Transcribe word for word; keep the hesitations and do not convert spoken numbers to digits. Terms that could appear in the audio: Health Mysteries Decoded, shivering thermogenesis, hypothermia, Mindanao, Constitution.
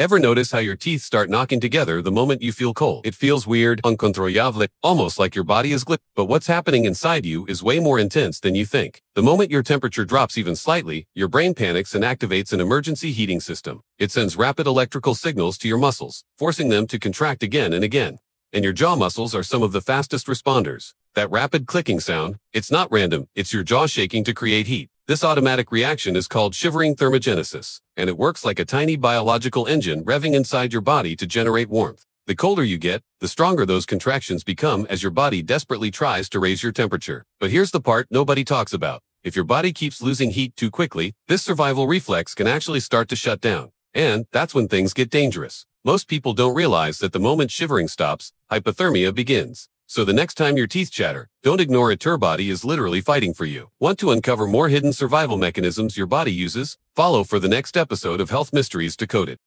Ever notice how your teeth start knocking together the moment you feel cold? It feels weird, uncontrollable, almost like your body is glitching. But what's happening inside you is way more intense than you think. The moment your temperature drops even slightly, your brain panics and activates an emergency heating system. It sends rapid electrical signals to your muscles, forcing them to contract again and again. And your jaw muscles are some of the fastest responders. That rapid clicking sound, it's not random, it's your jaw shaking to create heat. This automatic reaction is called shivering thermogenesis, and it works like a tiny biological engine revving inside your body to generate warmth. The colder you get, the stronger those contractions become as your body desperately tries to raise your temperature. But here's the part nobody talks about. If your body keeps losing heat too quickly, this survival reflex can actually start to shut down. And that's when things get dangerous. Most people don't realize that the moment shivering stops, hypothermia begins. So the next time your teeth chatter, don't ignore it. Your body is literally fighting for you. Want to uncover more hidden survival mechanisms your body uses? Follow for the next episode of Health Mysteries Decoded.